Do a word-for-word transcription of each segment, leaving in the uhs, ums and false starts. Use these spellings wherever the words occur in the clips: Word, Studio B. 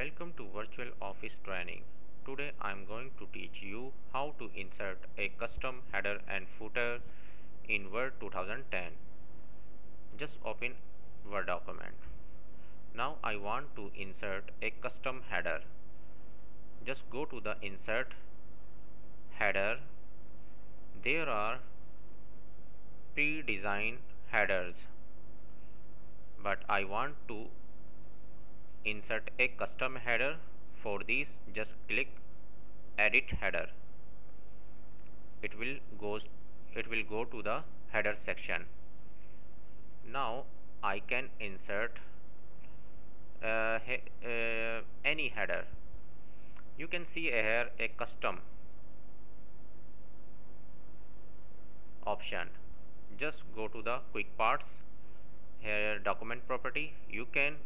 Welcome to virtual office training. Today I am going to teach you how to insert a custom header and footer in Word twenty ten. Just open Word document. Now I want to insert a custom header. Just go to the insert header. There are pre-designed headers, but I want to insert a custom header. For this, just click edit header. It will goes it will go to the header section. Now I can insert uh, he, uh, any header. You can see here a custom option. Just go to the quick parts. Here document property, you can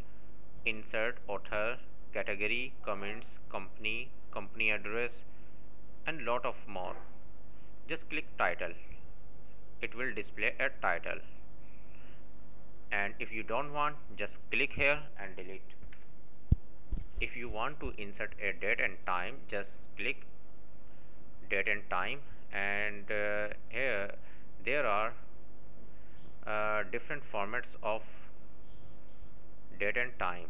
insert author, category, comments, company, company address, and lot of more. Just click title. It will display a title. And if you don't want, just click here and delete. If you want to insert a date and time, just click date and time. And uh, here there are uh, different formats of date and time,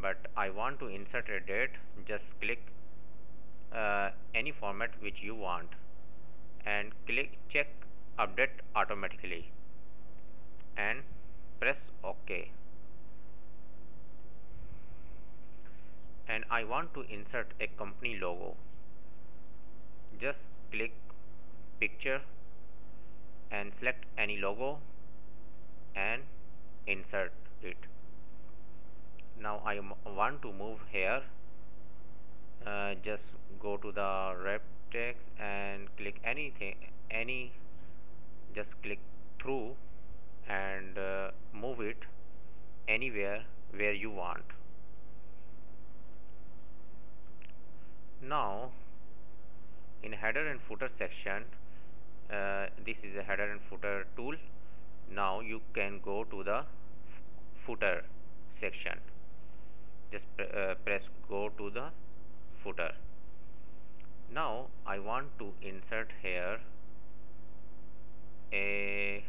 but I want to insert a date. Just click uh, any format which you want and click check update automatically and press OK. And I want to insert a company logo. Just click picture and select any logo and insert it. Now I want to move here. Uh, just go to the wrap text and click anything, any just click through and uh, move it anywhere where you want. Now in header and footer section, uh, this is a header and footer tool. Now you can go to the footer section. Just pr uh, press go to the footer. Now I want to insert here a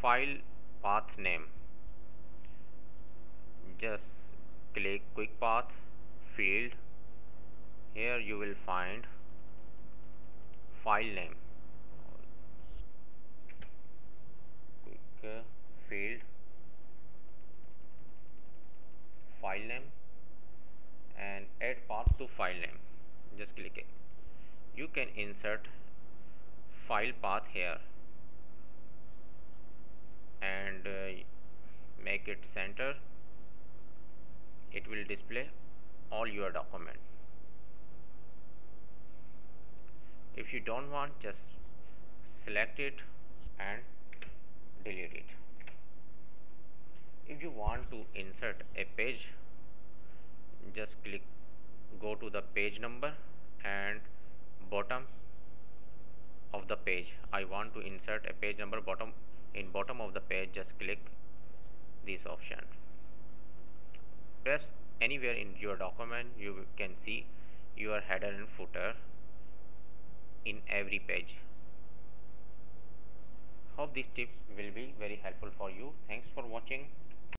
file path name. Just click quick path field. Here you will find file name field file name and add path to file name. Just click it. You can insert file path here and uh, make it center. It will display all your document. If you don't want, just select it and delete it. If you want to insert a page, just click go to the page number and bottom of the page. I want to insert a page number bottom in bottom of the page. Just click this option. Press anywhere in your document. You can see your header and footer in every page. Hope this tip will be very helpful for you. Thanks for watching.